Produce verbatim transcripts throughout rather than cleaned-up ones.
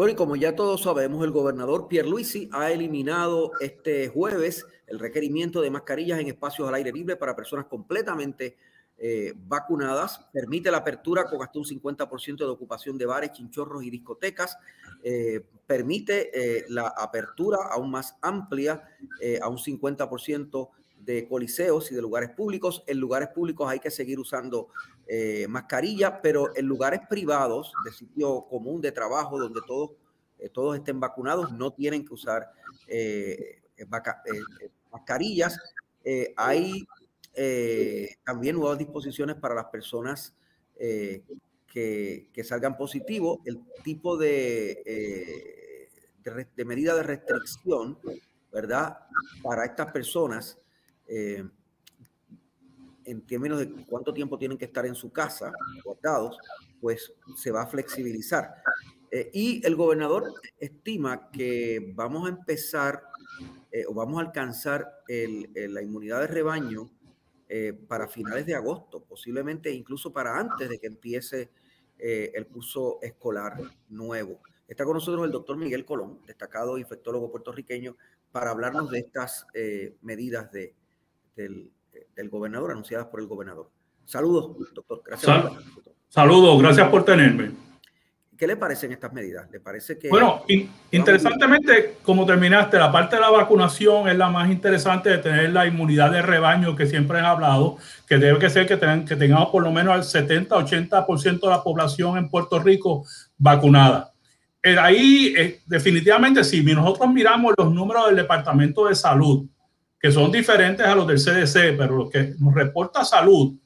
Bueno, y como ya todos sabemos, el gobernador Pierluisi ha eliminado este jueves el requerimiento de mascarillas en espacios al aire libre para personas completamente eh, vacunadas. Permite la apertura con hasta un cincuenta por ciento de ocupación de bares, chinchorros y discotecas. Eh, permite eh, la apertura aún más amplia eh, a un cincuenta por ciento de coliseos y de lugares públicos. En lugares públicos hay que seguir usando eh, mascarilla, pero en lugares privados, de sitio común, de trabajo, donde todos, eh, todos estén vacunados, no tienen que usar eh, vaca, eh, mascarillas. Eh, hay eh, también nuevas disposiciones para las personas eh, que, que salgan positivos. El tipo de, eh, de, de medida de restricción, ¿verdad?, para estas personas, Eh, en términos de cuánto tiempo tienen que estar en su casa, guardados, pues se va a flexibilizar. Eh, y el gobernador estima que vamos a empezar eh, o vamos a alcanzar el, el, la inmunidad de rebaño eh, para finales de agosto, posiblemente incluso para antes de que empiece eh, el curso escolar nuevo. Está con nosotros el doctor Miguel Colón, destacado infectólogo puertorriqueño, para hablarnos de estas eh, medidas de Del, del gobernador, anunciadas por el gobernador. Saludos, doctor. Gracias. Sal, saludos, gracias por tenerme. ¿Qué le parecen estas medidas? ¿Le parece que? Bueno, in, interesantemente, como terminaste, la parte de la vacunación es la más interesante de tener la inmunidad de rebaño que siempre he hablado, que debe que ser que, tengan, que tengamos por lo menos al setenta a ochenta por ciento de la población en Puerto Rico vacunada. Eh, ahí, eh, definitivamente, si nosotros miramos los números del Departamento de Salud, que son diferentes a los del C D C, pero los que nos reporta salud,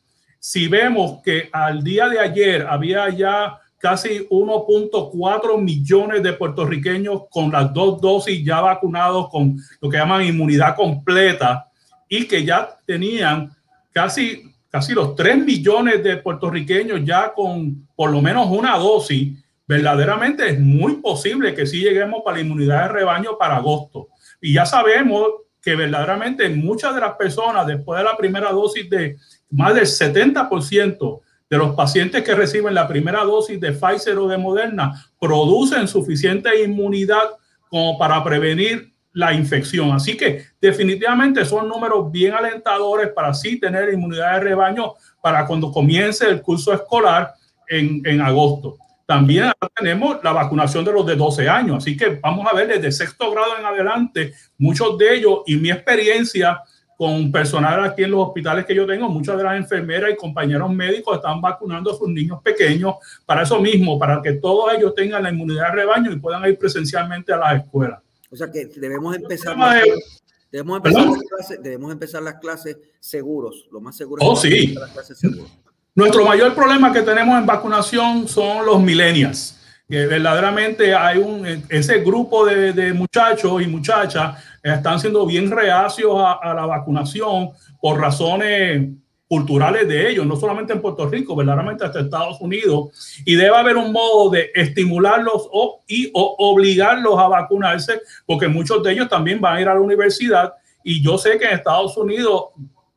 si vemos que al día de ayer había ya casi uno punto cuatro millones de puertorriqueños con las dos dosis ya vacunados con lo que llaman inmunidad completa, y que ya tenían casi, casi los tres millones de puertorriqueños ya con por lo menos una dosis, verdaderamente es muy posible que sí lleguemos para la inmunidad de rebaño para agosto. Y ya sabemos que verdaderamente muchas de las personas después de la primera dosis, de más del setenta por ciento de los pacientes que reciben la primera dosis de Pfizer o de Moderna, producen suficiente inmunidad como para prevenir la infección. Así que definitivamente son números bien alentadores para sí tener inmunidad de rebaño para cuando comience el curso escolar en, en agosto. También tenemos la vacunación de los de doce años, así que vamos a ver desde sexto grado en adelante, muchos de ellos, y mi experiencia con personal aquí en los hospitales que yo tengo, muchas de las enfermeras y compañeros médicos están vacunando a sus niños pequeños para eso mismo, para que todos ellos tengan la inmunidad de rebaño y puedan ir presencialmente a las escuelas. O sea que debemos empezar, las clases, debemos empezar, las clases, debemos empezar las clases seguros, lo más seguro. Oh, sí. Las clases seguras. Nuestro mayor problema que tenemos en vacunación son los millennials, que verdaderamente hay un, ese grupo de, de muchachos y muchachas están siendo bien reacios a, a la vacunación por razones culturales de ellos, no solamente en Puerto Rico, verdaderamente hasta Estados Unidos, y debe haber un modo de estimularlos o, y, o obligarlos a vacunarse, porque muchos de ellos también van a ir a la universidad, y yo sé que en Estados Unidos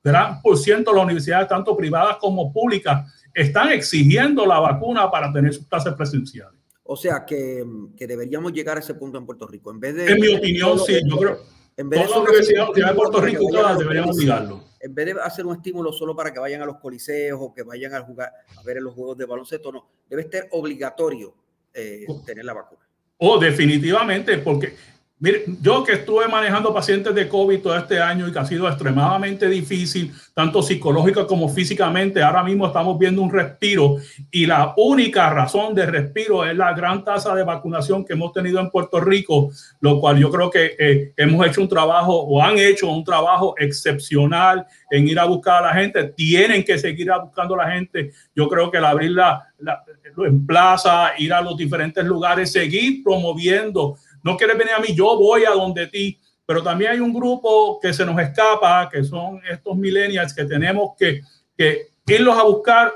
gran por ciento de las universidades, tanto privadas como públicas, están exigiendo la vacuna para tener sus clases presenciales. O sea, que, que deberíamos llegar a ese punto en Puerto Rico. En vez de... En mi opinión, sí. Yo creo que todas las universidades de Puerto Rico deberían obligarlo. En vez de hacer un estímulo solo para que vayan a los coliseos o que vayan a jugar, a ver los juegos de baloncesto, no. Debe ser obligatorio eh, oh. tener la vacuna. Oh, definitivamente, porque... Mire, yo que estuve manejando pacientes de COVID todo este año y que ha sido extremadamente difícil, tanto psicológica como físicamente, ahora mismo estamos viendo un respiro, y la única razón de respiro es la gran tasa de vacunación que hemos tenido en Puerto Rico, lo cual yo creo que eh, hemos hecho un trabajo o han hecho un trabajo excepcional en ir a buscar a la gente. Tienen que seguir buscando a la gente. Yo creo que el abrir la, la, en plaza, ir a los diferentes lugares, seguir promoviendo. No quieres venir a mí, yo voy a donde ti. Pero también hay un grupo que se nos escapa, que son estos millennials, que tenemos que, que irlos a buscar.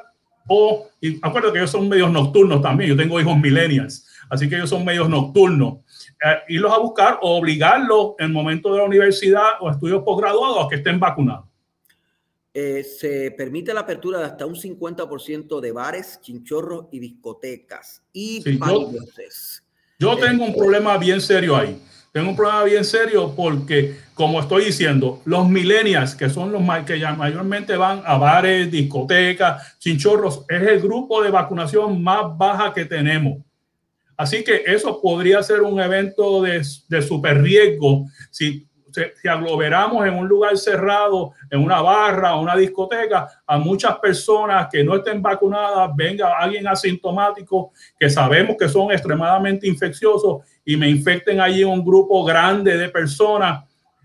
O, y acuérdate que ellos son medios nocturnos también. Yo tengo hijos millennials, así que ellos son medios nocturnos. Eh, irlos a buscar o obligarlos en el momento de la universidad o estudios posgraduados a que estén vacunados. Eh, se permite la apertura de hasta un cincuenta por ciento de bares, chinchorros y discotecas. Y sí, yo, Yo tengo un problema bien serio ahí. Tengo un problema bien serio porque, como estoy diciendo, los millennials, que son los que ya mayormente van a bares, discotecas, chinchorros, es el grupo de vacunación más baja que tenemos. Así que eso podría ser un evento de, de super riesgo si, si aglomeramos en un lugar cerrado, en una barra o una discoteca, a muchas personas que no estén vacunadas, venga alguien asintomático que sabemos que son extremadamente infecciosos y me infecten allí un grupo grande de personas.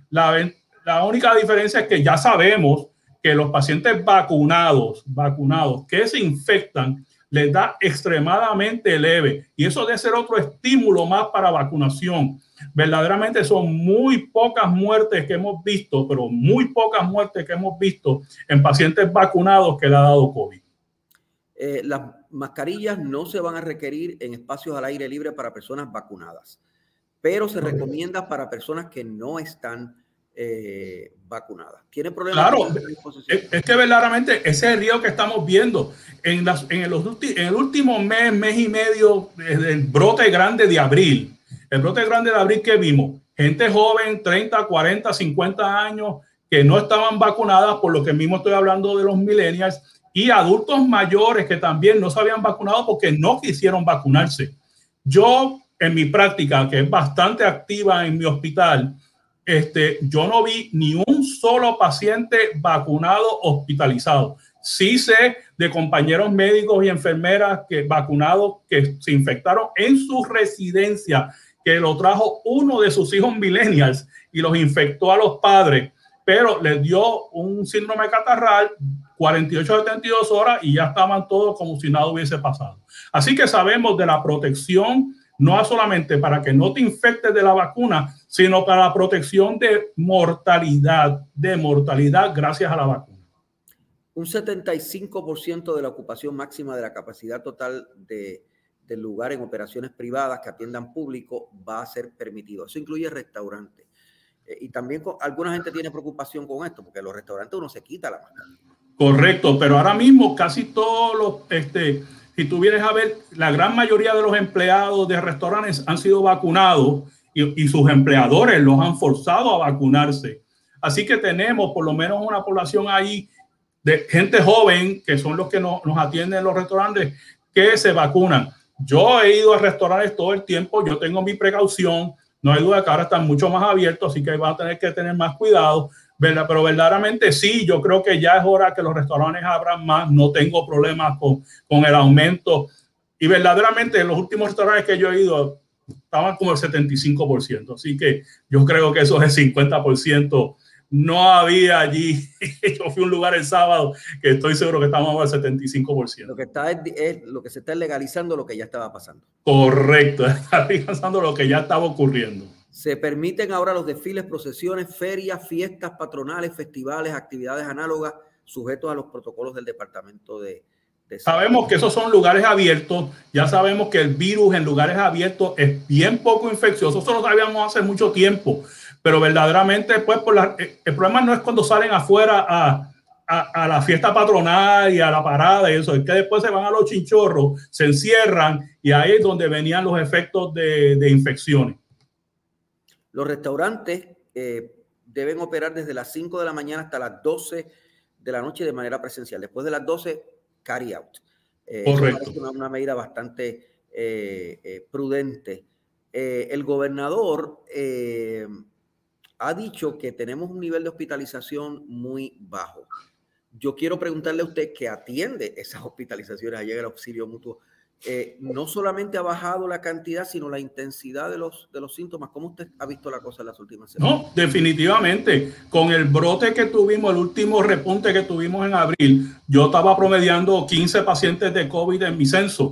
La, la única diferencia es que ya sabemos que los pacientes vacunados, vacunados que se infectan, les da extremadamente leve y eso debe ser otro estímulo más para vacunación. Verdaderamente son muy pocas muertes que hemos visto, pero muy pocas muertes que hemos visto en pacientes vacunados que le ha dado COVID. Eh, las mascarillas no se van a requerir en espacios al aire libre para personas vacunadas, pero se recomienda para personas que no están Eh, vacunada. ¿Tiene problemas? Claro, es, es que verdaderamente ese riesgo que estamos viendo en, las, en, el, en el último mes, mes y medio, desde el brote grande de abril, el brote grande de abril que vimos, gente joven, treinta, cuarenta, cincuenta años que no estaban vacunadas, por lo que mismo estoy hablando de los millennials, y adultos mayores que también no se habían vacunado porque no quisieron vacunarse. Yo, en mi práctica, que es bastante activa en mi hospital, Este, yo no vi ni un solo paciente vacunado hospitalizado. Sí sé de compañeros médicos y enfermeras que vacunados que se infectaron en su residencia, que lo trajo uno de sus hijos millennials y los infectó a los padres, pero les dio un síndrome catarral cuarenta y ocho a setenta y dos horas y ya estaban todos como si nada hubiese pasado. Así que sabemos de la protección, no solamente para que no te infectes de la vacuna, sino para la protección de mortalidad, de mortalidad gracias a la vacuna. Un setenta y cinco por ciento de la ocupación máxima de la capacidad total de, del lugar en operaciones privadas que atiendan público va a ser permitido. Eso incluye restaurantes. Eh, y también con, alguna gente tiene preocupación con esto, porque en los restaurantes uno se quita la mascarilla. Correcto, pero ahora mismo casi todos los... Este, Si tú vienes a ver, la gran mayoría de los empleados de restaurantes han sido vacunados y, y sus empleadores los han forzado a vacunarse. Así que tenemos por lo menos una población ahí de gente joven, que son los que no, nos atienden en los restaurantes, que se vacunan. Yo he ido a restaurantes todo el tiempo, yo tengo mi precaución, no hay duda que ahora están mucho más abiertos, así que va a tener que tener más cuidado, ¿verdad? Pero verdaderamente sí, yo creo que ya es hora que los restaurantes abran más, no tengo problemas con, con el aumento y verdaderamente en los últimos restaurantes que yo he ido estaban como el setenta y cinco por ciento, así que yo creo que eso es el cincuenta por ciento, no había allí, yo fui a un lugar el sábado que estoy seguro que estamos al setenta y cinco por ciento. Lo que está es, es lo que se está legalizando lo que ya estaba pasando. Correcto, está legalizando lo que ya estaba ocurriendo. Se permiten ahora los desfiles, procesiones, ferias, fiestas patronales, festivales, actividades análogas, sujetos a los protocolos del Departamento de, de Salud. Sabemos que esos son lugares abiertos. Ya sabemos que el virus en lugares abiertos es bien poco infeccioso. Eso lo sabíamos hace mucho tiempo. Pero verdaderamente, pues, por la, el problema no es cuando salen afuera a, a, a la fiesta patronal y a la parada y eso. Es que después se van a los chinchorros, se encierran y ahí es donde venían los efectos de, de infecciones. Los restaurantes eh, deben operar desde las cinco de la mañana hasta las doce de la noche de manera presencial. Después de las doce, carry out. Eh, Correcto. Es una, una medida bastante eh, eh, prudente. Eh, el gobernador eh, ha dicho que tenemos un nivel de hospitalización muy bajo. Yo quiero preguntarle a usted, que atiende esas hospitalizaciones allá en el Auxilio Mutuo, Eh, no solamente ha bajado la cantidad, sino la intensidad de los, de los síntomas. ¿Cómo usted ha visto la cosa en las últimas semanas? No, definitivamente. Con el brote que tuvimos, el último repunte que tuvimos en abril, yo estaba promediando quince pacientes de COVID en mi censo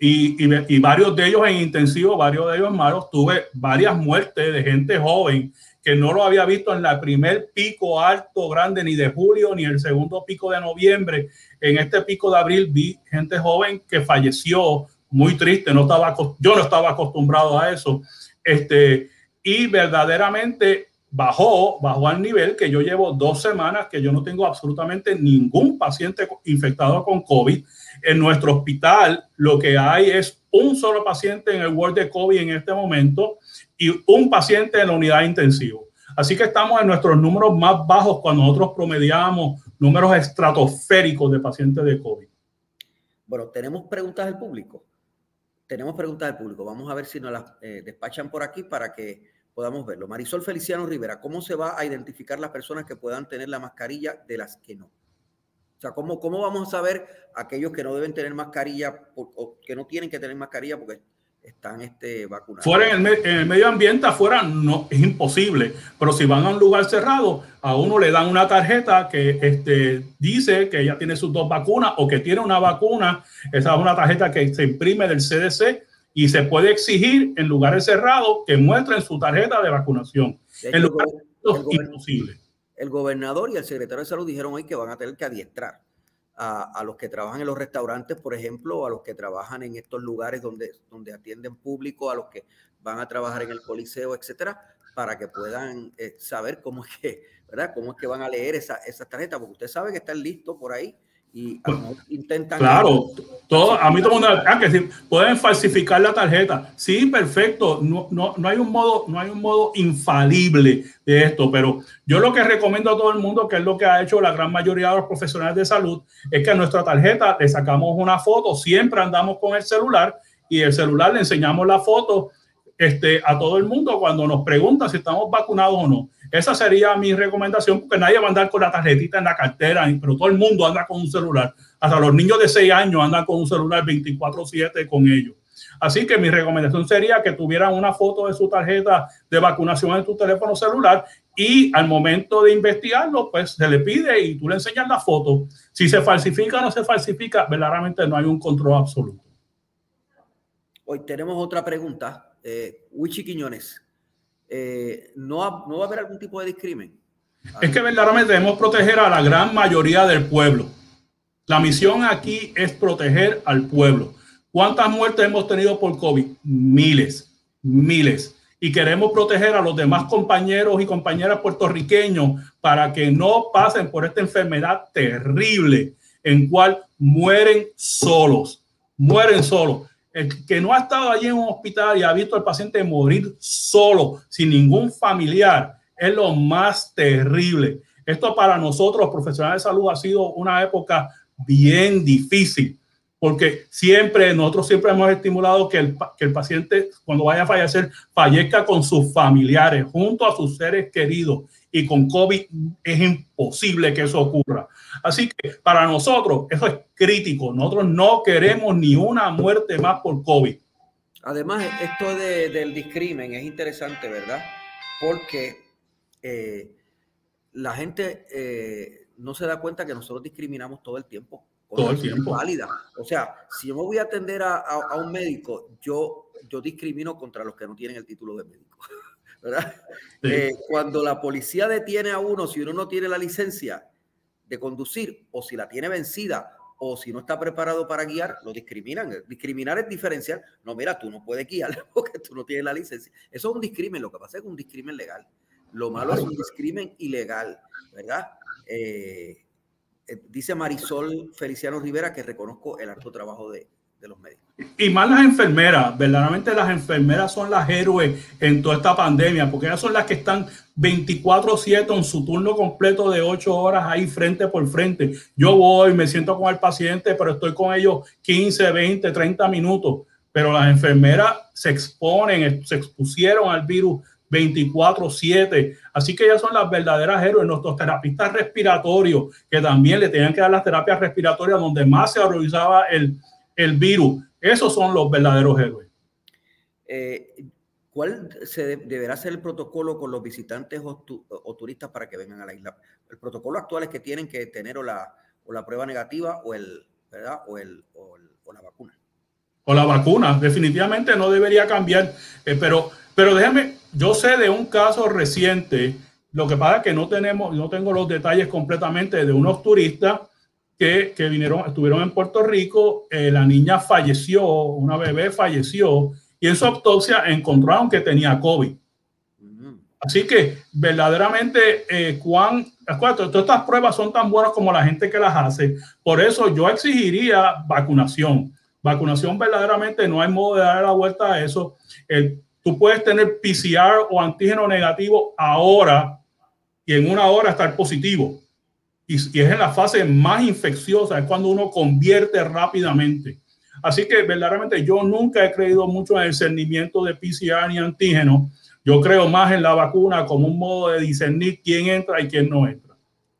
y, y, y varios de ellos en intensivo, varios de ellos malos. Tuve varias muertes de gente joven que no lo había visto en el primer pico alto, grande, ni de julio, ni el segundo pico de noviembre. En este pico de abril vi gente joven que falleció, muy triste, no estaba, yo no estaba acostumbrado a eso. Este, y verdaderamente bajó, bajó al nivel que yo llevo dos semanas, que yo no tengo absolutamente ningún paciente infectado con COVID. En nuestro hospital lo que hay es un solo paciente en el ward de COVID en este momento y un paciente en la unidad intensiva. Así que estamos en nuestros números más bajos cuando nosotros promediamos números estratosféricos de pacientes de COVID. Bueno, tenemos preguntas del público. Tenemos preguntas del público. Vamos a ver si nos las eh, despachan por aquí para que podamos verlo. Marisol Feliciano Rivera, ¿cómo se va a identificar las personas que puedan tener la mascarilla de las que no? O sea, ¿cómo, cómo vamos a saber aquellos que no deben tener mascarilla por, o que no tienen que tener mascarilla porque están este, vacunados? Fuera en el, en el medio ambiente, afuera no, es imposible. Pero si van a un lugar cerrado, a uno le dan una tarjeta que este, dice que ya tiene sus dos vacunas o que tiene una vacuna. Esa es una tarjeta que se imprime del C D C y se puede exigir en lugares cerrados que muestren su tarjeta de vacunación. De hecho, en lugares cerrados es imposible. El gobernador y el secretario de salud dijeron hoy que van a tener que adiestrar a, a los que trabajan en los restaurantes, por ejemplo, a los que trabajan en estos lugares donde, donde atienden público, a los que van a trabajar en el coliseo, etcétera, para que puedan eh, saber cómo es que, ¿verdad? Cómo es que van a leer esa, esa tarjeta, porque usted sabe que están listos por ahí y a lo mejor intentan. Claro, todo, a mí todo el mundo, ah, que sí, pueden falsificar la tarjeta. Sí, perfecto. No, no, no hay un modo, no hay un modo infalible de esto, pero yo lo que recomiendo a todo el mundo, que es lo que ha hecho la gran mayoría de los profesionales de salud, es que a nuestra tarjeta le sacamos una foto. Siempre andamos con el celular y el celular le enseñamos la foto este, a todo el mundo cuando nos preguntan si estamos vacunados o no. Esa sería mi recomendación, porque nadie va a andar con la tarjetita en la cartera, pero todo el mundo anda con un celular. Hasta los niños de seis años andan con un celular veinticuatro siete con ellos. Así que mi recomendación sería que tuvieran una foto de su tarjeta de vacunación en tu teléfono celular y al momento de investigarlo, pues se le pide y tú le enseñas la foto. Si se falsifica o no se falsifica, verdaderamente no hay un control absoluto. Hoy tenemos otra pregunta. Eh, Uichi Quiñones. Eh, no, no va a haber algún tipo de discrimen. Es que verdaderamente debemos proteger a la gran mayoría del pueblo. La misión aquí es proteger al pueblo. ¿Cuántas muertes hemos tenido por COVID? Miles, miles. Y queremos proteger a los demás compañeros y compañeras puertorriqueños para que no pasen por esta enfermedad terrible en cual mueren solos, mueren solos. El que no ha estado allí en un hospital y ha visto al paciente morir solo, sin ningún familiar, es lo más terrible. Esto para nosotros, los profesionales de salud, ha sido una época bien difícil, porque siempre, nosotros siempre hemos estimulado que el, que el paciente, cuando vaya a fallecer, fallezca con sus familiares, junto a sus seres queridos. Y con COVID es imposible que eso ocurra. Así que para nosotros eso es crítico. Nosotros no queremos ni una muerte más por COVID. Además, esto de, del discrimen es interesante, ¿verdad? Porque eh, la gente eh, no se da cuenta que nosotros discriminamos todo el tiempo. Todo el tiempo. Válida. O sea, si yo me voy a atender a, a, a un médico, yo, yo discrimino contra los que no tienen el título de médico. ¿Verdad? Sí. Eh, cuando la policía detiene a uno, si uno no tiene la licencia de conducir o si la tiene vencida o si no está preparado para guiar, lo discriminan. Discriminar es diferenciar. No, mira, tú no puedes guiar porque tú no tienes la licencia. Eso es un discrimen. Lo que pasa es que es un discrimen legal. Lo malo es un discrimen ilegal, ¿verdad? Eh, eh, dice Marisol Feliciano Rivera que reconozco el harto trabajo de de los médicos. Y más las enfermeras, verdaderamente las enfermeras son las héroes en toda esta pandemia, porque ellas son las que están veinticuatro siete en su turno completo de ocho horas ahí frente por frente. Yo voy, me siento con el paciente, pero estoy con ellos quince, veinte, treinta minutos. Pero las enfermeras se exponen, se expusieron al virus veinticuatro siete. Así que ellas son las verdaderas héroes. Nuestros terapistas respiratorios, que también le tenían que dar las terapias respiratorias donde más se horrorizaba el el virus. Esos son los verdaderos héroes. Eh, ¿Cuál se de, deberá ser el protocolo con los visitantes o, tu, o turistas para que vengan a la isla? El protocolo actual es que tienen que tener o la, o la prueba negativa o el, ¿verdad? O, el, o, el, o la vacuna. O la vacuna, definitivamente no debería cambiar. Eh, pero, pero déjame, yo sé de un caso reciente, lo que pasa es que no tenemos, no tengo los detalles completamente de unos turistas Que, que vinieron, estuvieron en Puerto Rico, eh, la niña falleció, una bebé falleció, y en su autopsia encontraron que tenía COVID. Así que verdaderamente, eh, cuán, todas estas pruebas son tan buenas como la gente que las hace. Por eso yo exigiría vacunación. Vacunación verdaderamente no hay modo de dar la vuelta a eso. El, tú puedes tener P C R o antígeno negativo ahora y en una hora estar positivo. Y, y es en la fase más infecciosa, es cuando uno convierte rápidamente. Así que verdaderamente yo nunca he creído mucho en el discernimiento de P C R ni antígeno. Yo creo más en la vacuna como un modo de discernir quién entra y quién no entra.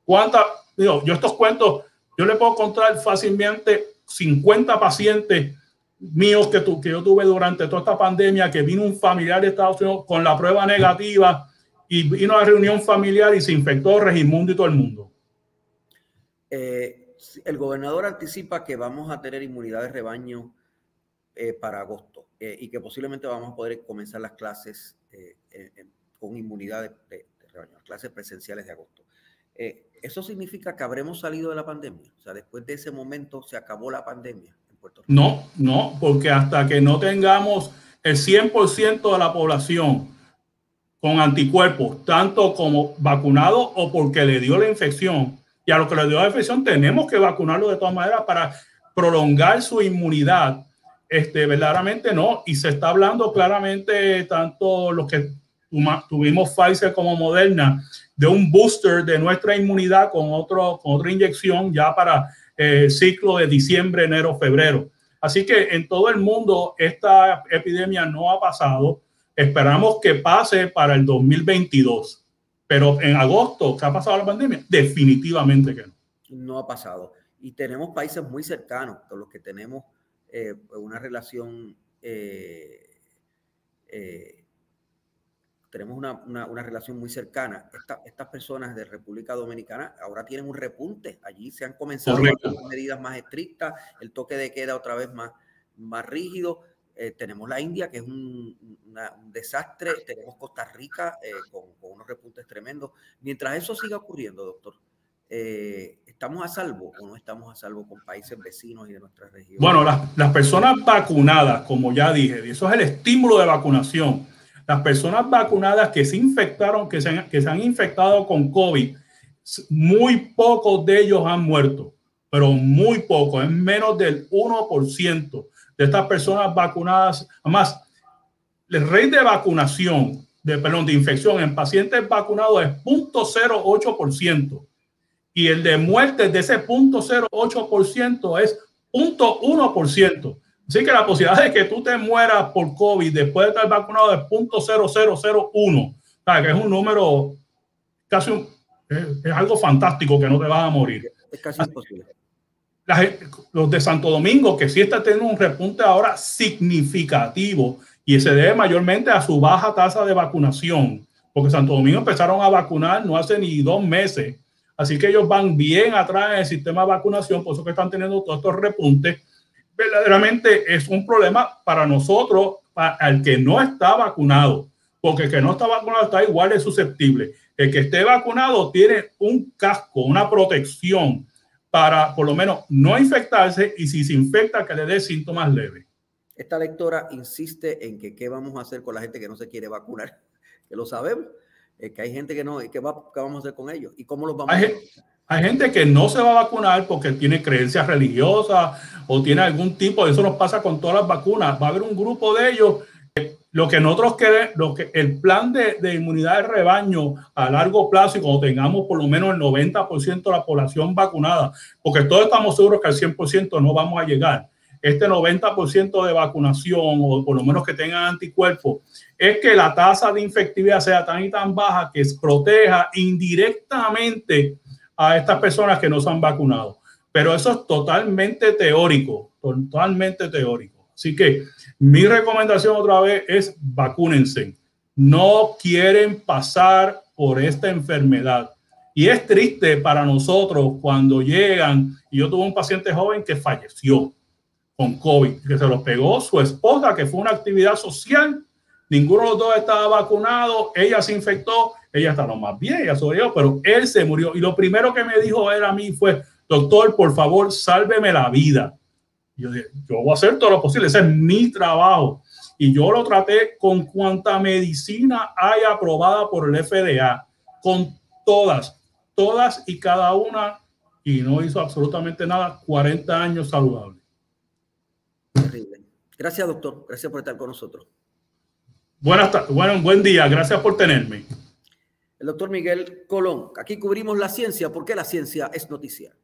¿Cuánta? Digo, yo estos cuentos, yo le puedo contar fácilmente cincuenta pacientes míos que, tu, que yo tuve durante toda esta pandemia, que vino un familiar de Estados Unidos con la prueba negativa y vino a la reunión familiar y se infectó Regimundo y todo el mundo. Eh, el gobernador anticipa que vamos a tener inmunidad de rebaño eh, para agosto eh, y que posiblemente vamos a poder comenzar las clases eh, eh, con inmunidad de, de, de rebaño, las clases presenciales de agosto. Eh, ¿Eso significa que habremos salido de la pandemia? O sea, después de ese momento se acabó la pandemia en Puerto Rico. No, no, porque hasta que no tengamos el cien por ciento de la población con anticuerpos, tanto como vacunado o porque le dio la infección, y a los que le dio la infección tenemos que vacunarlo de todas maneras para prolongar su inmunidad, este, verdaderamente no. Y se está hablando claramente, tanto los que tuvimos Pfizer como Moderna, de un booster de nuestra inmunidad con, otro, con otra inyección ya para el eh, ciclo de diciembre, enero, febrero. Así que en todo el mundo esta epidemia no ha pasado. Esperamos que pase para el dos mil veintidós. Pero en agosto, ¿se ha pasado la pandemia? Definitivamente que no. No ha pasado. Y tenemos países muy cercanos con los que tenemos eh, una relación... Eh, eh, tenemos una, una, una relación muy cercana. Esta, estas personas de República Dominicana ahora tienen un repunte. Allí se han comenzado las medidas más estrictas, el toque de queda otra vez más, más rígido. Eh, tenemos la India, que es un, una, un desastre. Tenemos Costa Rica eh, con, con unos repuntes tremendos. Mientras eso siga ocurriendo, doctor, eh, ¿estamos a salvo o no estamos a salvo con países vecinos y de nuestras regiones? Bueno, las, las personas vacunadas, como ya dije, y eso es el estímulo de vacunación. Las personas vacunadas que se infectaron, que se han, que se han infectado con COVID, muy pocos de ellos han muerto, pero muy pocos, es menos del uno por ciento de estas personas vacunadas. Además, el rate de vacunación, de, perdón, de infección en pacientes vacunados es cero punto cero ocho por ciento y el de muertes de ese cero punto cero ocho por ciento es cero punto uno por ciento. Así que la posibilidad de que tú te mueras por COVID después de estar vacunado es cero punto cero cero cero uno. O sea, que es un número casi un, es, es algo fantástico, que no te vas a morir. Es casi imposible. La, los de Santo Domingo, que sí está teniendo un repunte ahora significativo y se debe mayormente a su baja tasa de vacunación, porque Santo Domingo empezaron a vacunar no hace ni dos meses. Así que ellos van bien atrás en el sistema de vacunación, por eso que están teniendo todos estos repuntes. Verdaderamente es un problema para nosotros, para el que no está vacunado, porque el que no está vacunado está igual de susceptible. El que esté vacunado tiene un casco, una protección para por lo menos no infectarse, y si se infecta que le dé síntomas leves. Esta lectora insiste en que qué vamos a hacer con la gente que no se quiere vacunar, que lo sabemos, eh, que hay gente que no, que va, ¿qué vamos a hacer con ellos? ¿Y cómo los vamos hay a hacer? Hay gente que no se va a vacunar porque tiene creencias religiosas o tiene algún tipo, eso nos pasa con todas las vacunas. Va a haber un grupo de ellos. Lo que nosotros queremos, lo que, el plan de, de inmunidad de rebaño a largo plazo, y cuando tengamos por lo menos el noventa por ciento de la población vacunada, porque todos estamos seguros que al cien por ciento no vamos a llegar. Este noventa por ciento de vacunación, o por lo menos que tengan anticuerpos, es que la tasa de infectividad sea tan y tan baja que proteja indirectamente a estas personas que no se han vacunado. Pero eso es totalmente teórico, totalmente teórico. Así que mi recomendación otra vez es vacúnense. No quieren pasar por esta enfermedad. Y es triste para nosotros cuando llegan, y yo tuve un paciente joven que falleció con COVID, que se lo pegó su esposa, que fue una actividad social. Ninguno de los dos estaba vacunado, ella se infectó, ella está lo más bien, ella sobrevivió, pero él se murió. Y lo primero que me dijo él a mí fue: doctor, por favor, sálveme la vida. Y yo dije, yo voy a hacer todo lo posible, ese es mi trabajo. Y yo lo traté con cuanta medicina hay aprobada por el F D A, con todas, todas y cada una, y no hizo absolutamente nada, cuarenta años saludables. Terrible. Gracias, doctor. Gracias por estar con nosotros. Buenas tardes. Bueno, buen día. Gracias por tenerme. El doctor Miguel Colón. Aquí cubrimos la ciencia. ¿Por qué la ciencia es noticia?